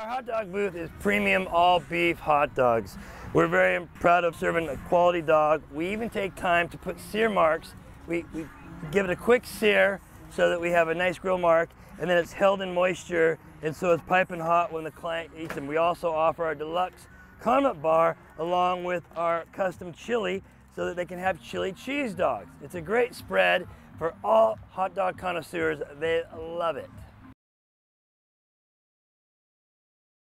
Our hot dog booth is premium all beef hot dogs. We're very proud of serving a quality dog. We even take time to put sear marks. We give it a quick sear so that we have a nice grill mark, and then it's held in moisture, and so it's piping hot when the client eats them. We also offer our deluxe condiment bar along with our custom chili so that they can have chili cheese dogs. It's a great spread for all hot dog connoisseurs. They love it.